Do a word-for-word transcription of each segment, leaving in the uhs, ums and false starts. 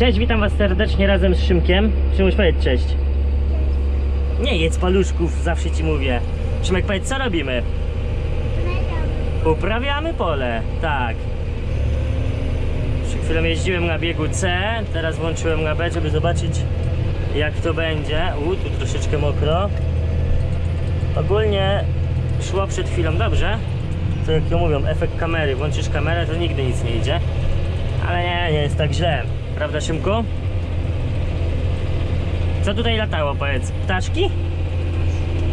Cześć, witam was serdecznie razem z Szymkiem. Szymuś, powiedz cześć. Nie jedz paluszków, zawsze ci mówię. Szymek, powiedz, co robimy? Uprawiamy. Uprawiamy pole, tak. Przed chwilą jeździłem na biegu C, teraz włączyłem na B, żeby zobaczyć, jak to będzie. U, tu troszeczkę mokro. Ogólnie szło przed chwilą dobrze. To jak to mówią, efekt kamery. Włączysz kamerę, to nigdy nic nie idzie. Ale nie, nie jest tak źle. Prawda, Szymku? Co tutaj latało, powiedz? Ptaszki?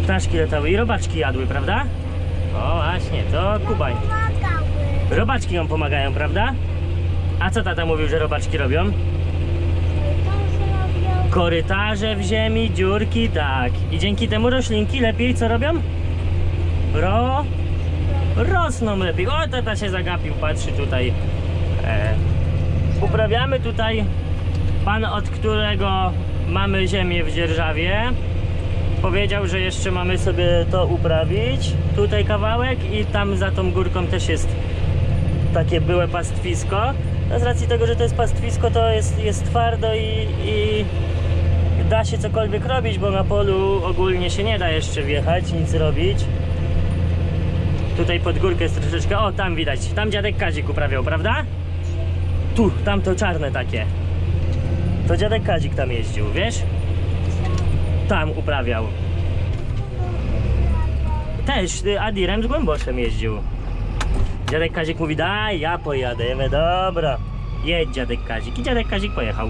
Ptaszki latały i robaczki jadły, prawda? O, właśnie, to Kubań. Robaczki nam pomagają, prawda? A co tata mówił, że robaczki robią? Korytarze w ziemi, dziurki, tak. I dzięki temu roślinki lepiej co robią? Ro... Rosną lepiej. O, tata się zagapił, patrzy tutaj. E... Uprawiamy tutaj pan, od którego mamy ziemię w dzierżawie. Powiedział, że jeszcze mamy sobie to uprawić. Tutaj kawałek i tam za tą górką też jest takie byłe pastwisko. No z racji tego, że to jest pastwisko, to jest, jest twardo i, i da się cokolwiek robić, bo na polu ogólnie się nie da jeszcze wjechać, nic robić. Tutaj pod górkę jest troszeczkę, o tam widać, tam dziadek Kazik uprawiał, prawda? Tu, tam to czarne takie. To dziadek Kazik tam jeździł, wiesz? Tam uprawiał. Też Adirem z Głęboszem jeździł. Dziadek Kazik mówi, daj, ja pojadę. Ja mówię, dobra, jedź dziadek Kazik. I dziadek Kazik pojechał.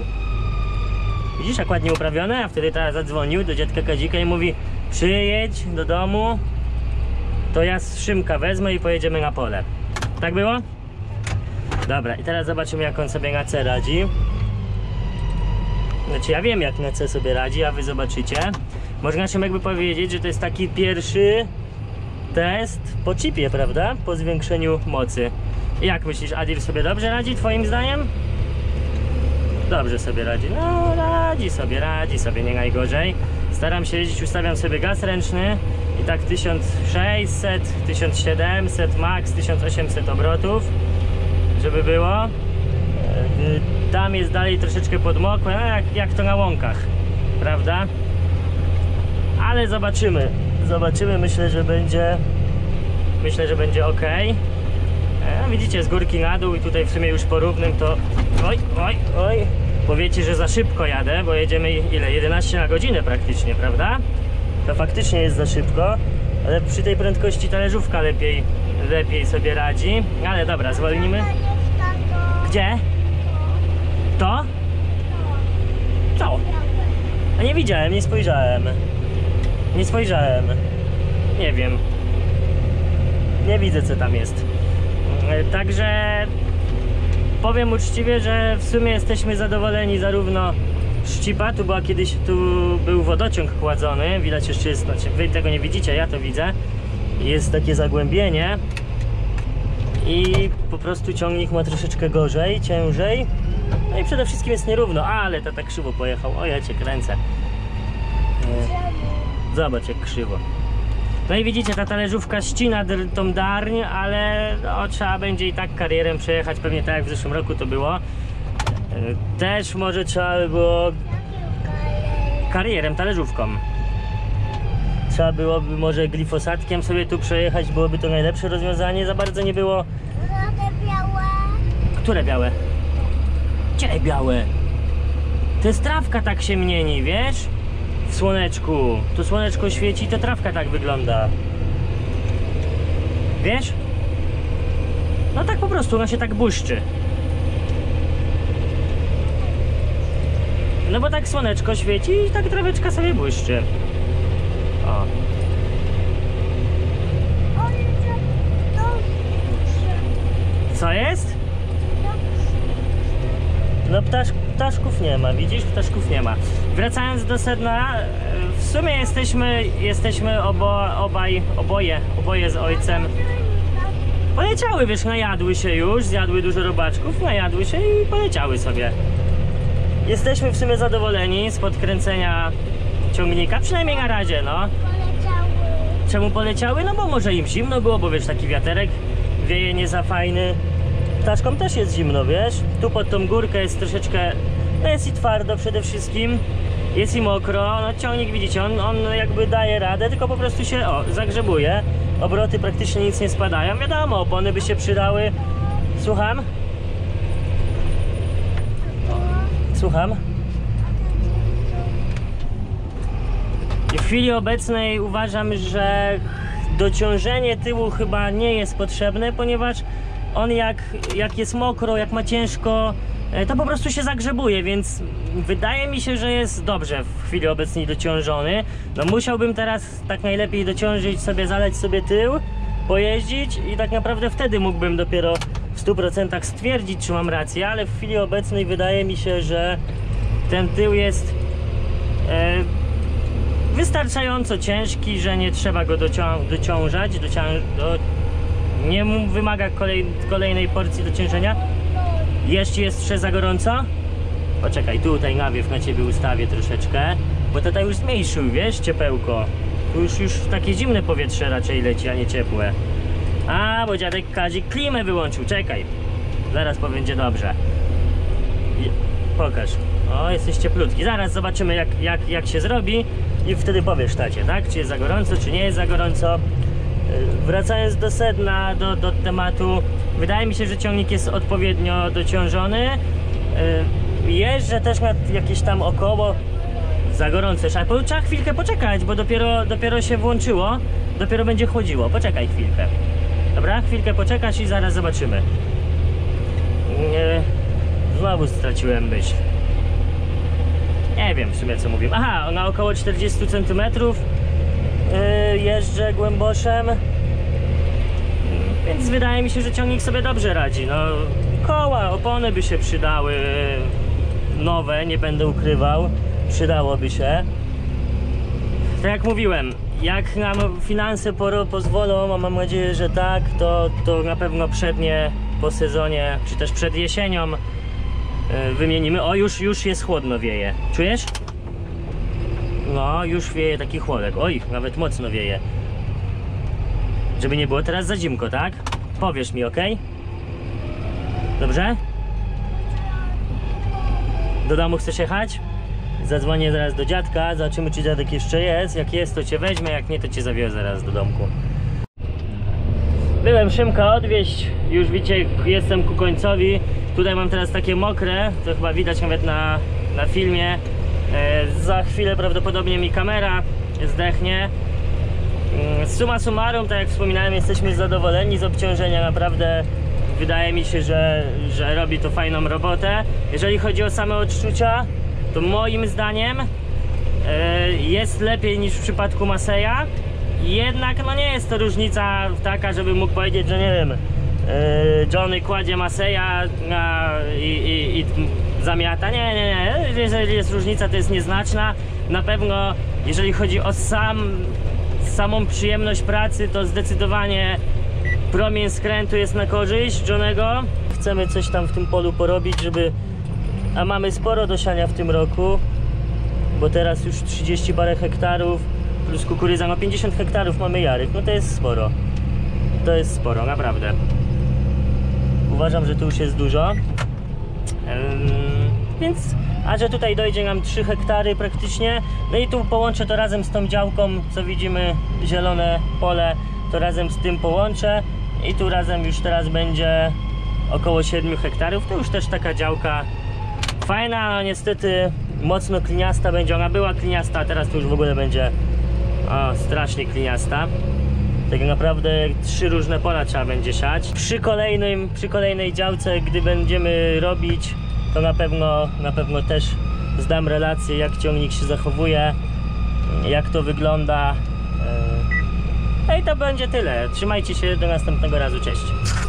Widzisz, jak ładnie uprawione? A wtedy ta zadzwonił do dziadka Kazika i mówi, przyjedź do domu, to ja z Szymka wezmę i pojedziemy na pole. Tak było? Dobra, i teraz zobaczymy, jak on sobie na C radzi. Znaczy, ja wiem, jak na C sobie radzi, a wy zobaczycie. Można się jakby powiedzieć, że to jest taki pierwszy test po chipie, prawda? Po zwiększeniu mocy. Jak myślisz, Adil sobie dobrze radzi, twoim zdaniem? Dobrze sobie radzi. No, radzi sobie, radzi sobie, nie najgorzej. Staram się jeździć, ustawiam sobie gaz ręczny i tak tysiąc sześćset, tysiąc siedemset, max tysiąc osiemset obrotów, żeby było. Tam jest dalej troszeczkę podmokłe, no jak, jak to na łąkach, prawda? Ale zobaczymy, zobaczymy, myślę, że będzie myślę, że będzie ok. E, widzicie, z górki na dół i tutaj w sumie już porównym to oj, oj, oj, powiecie, że za szybko jadę, bo jedziemy ile? jedenaście na godzinę praktycznie, prawda? To faktycznie jest za szybko, ale przy tej prędkości talerzówka lepiej, lepiej sobie radzi. Ale dobra, zwolnimy. Gdzie? To? Co? A nie widziałem, nie spojrzałem. Nie spojrzałem. Nie wiem. Nie widzę, co tam jest. Także powiem uczciwie, że w sumie jesteśmy zadowoleni zarówno z chipa. Tu była kiedyś, tu był wodociąg kładzony. Widać jeszcze jest, znaczy wy tego nie widzicie, ja to widzę. Jest takie zagłębienie. I po prostu ciągnik ma troszeczkę gorzej, ciężej. No i przede wszystkim jest nierówno, ale tata krzywo pojechał. O, ja cię kręcę. Zobacz, jak krzywo. No i widzicie, ta talerzówka ścina tą darń, ale no, trzeba będzie i tak karierem przejechać, pewnie tak jak w zeszłym roku to było. Też może trzeba by było karierem, talerzówką. Trzeba byłoby może glifosatkiem sobie tu przejechać, byłoby to najlepsze rozwiązanie, za bardzo nie było. Które białe? Gdzie białe? To jest trawka, tak się mieni, wiesz? W słoneczku. Tu słoneczko świeci, to trawka tak wygląda. Wiesz? No tak po prostu, ona się tak błyszczy. No bo tak słoneczko świeci i tak traweczka sobie błyszczy. O. Co jest? No ptasz, ptaszków nie ma, widzisz? Ptaszków nie ma. Wracając do sedna, w sumie jesteśmy, jesteśmy obo, obaj, oboje, oboje z ojcem. Poleciały, wiesz, najadły się już, zjadły dużo robaczków, najadły się i poleciały sobie. Jesteśmy w sumie zadowoleni z podkręcenia ciągnika, przynajmniej na razie, no. Poleciały. Czemu poleciały? No bo może im zimno było, bo wiesz, taki wiaterek wieje nie za fajny. Ptaszkom też jest zimno, wiesz? Tu pod tą górkę jest troszeczkę No jest i twardo przede wszystkim, jest i mokro, no ciągnik widzicie, on, on jakby daje radę, tylko po prostu się o, zagrzebuje, obroty praktycznie nic nie spadają, wiadomo, opony by się przydały. Słucham? Słucham? W chwili obecnej uważam, że dociążenie tyłu chyba nie jest potrzebne, ponieważ on jak, jak jest mokro, jak ma ciężko, to po prostu się zagrzebuje, więc wydaje mi się, że jest dobrze w chwili obecnej dociążony. No musiałbym teraz tak najlepiej dociążyć sobie, zaleć sobie tył, pojeździć i tak naprawdę wtedy mógłbym dopiero w stu procentach stwierdzić, czy mam rację, ale w chwili obecnej wydaje mi się, że ten tył jest e, wystarczająco ciężki, że nie trzeba go docią dociążać, docią do... nie wymaga kolej kolejnej porcji dociążenia. Jeszcze jest jeszcze za gorąco? Poczekaj, tutaj nawiew na ciebie ustawię troszeczkę, bo tutaj już zmniejszył, wiesz, ciepełko. Tu już, już takie zimne powietrze raczej leci, a nie ciepłe. A, bo dziadek Kazik klimę wyłączył, czekaj. Zaraz będzie dobrze. Pokaż. O, jesteś cieplutki. Zaraz zobaczymy jak, jak, jak się zrobi i wtedy powiesz tacie, tak? Czy jest za gorąco, czy nie jest za gorąco. Wracając do sedna, do, do tematu, wydaje mi się, że ciągnik jest odpowiednio dociążony. Jeżdżę też na jakieś tam około za gorące szarpy. Trzeba chwilkę poczekać, bo dopiero, dopiero się włączyło, dopiero będzie chodziło. Poczekaj chwilkę. Dobra, chwilkę poczekasz i zaraz zobaczymy. Nie, znowu straciłem myśl. Nie wiem w sumie co mówię. Aha, na około czterdzieści centymetrów jeżdżę głęboszem, więc wydaje mi się, że ciągnik sobie dobrze radzi. No, koła, opony by się przydały nowe, nie będę ukrywał, przydałoby się. Tak jak mówiłem, jak nam finanse pozwolą, a mam nadzieję, że tak, to, to na pewno przednie po sezonie, czy też przed jesienią wymienimy. O, już, już jest chłodno, wieje. Czujesz? No, już wieje taki chłodek. Oj, nawet mocno wieje. Żeby nie było teraz za zimko, tak? Powiesz mi, ok? Dobrze? Do domu chcesz jechać? Zadzwonię zaraz do dziadka, zobaczymy czy dziadek jeszcze jest. Jak jest, to cię weźmie, jak nie, to cię zawiozę zaraz do domku. Byłem Szymka odwieźć, już widzicie, jestem ku końcowi. Tutaj mam teraz takie mokre, to chyba widać nawet na, na filmie. E, za chwilę prawdopodobnie mi kamera zdechnie. E, summa summarum, tak jak wspominałem, jesteśmy zadowoleni z obciążenia, naprawdę wydaje mi się, że, że robi to fajną robotę. Jeżeli chodzi o same odczucia, to moim zdaniem e, jest lepiej niż w przypadku Masseya, jednak no nie jest to różnica taka, żeby mógł powiedzieć, że nie wiem, e, Johnny kładzie Masseya na, i, i, i zamiata. Nie, nie, nie, jeżeli jest różnica, to jest nieznaczna. Na pewno jeżeli chodzi o sam, samą przyjemność pracy, to zdecydowanie promień skrętu jest na korzyść Johnnego. Chcemy coś tam w tym polu porobić, żeby... A mamy sporo do siania w tym roku, bo teraz już trzydzieści parę hektarów plus kukurydza, no pięćdziesiąt hektarów mamy jarek, no to jest sporo. To jest sporo, naprawdę. Uważam, że tu już jest dużo. Więc, a że tutaj dojdzie nam trzy hektary praktycznie. No i tu połączę to razem z tą działką, co widzimy, zielone pole, to razem z tym połączę. I tu razem już teraz będzie około siedem hektarów, to już też taka działka fajna, ale niestety mocno kliniasta będzie. Ona była kliniasta, a teraz to już w ogóle będzie o, strasznie kliniasta. Tak naprawdę trzy różne pola trzeba będzie siać. Przy, kolejnym, przy kolejnej działce, gdy będziemy robić, to na pewno, na pewno też zdam relację, jak ciągnik się zachowuje, jak to wygląda. No i to będzie tyle. Trzymajcie się, do następnego razu, cześć.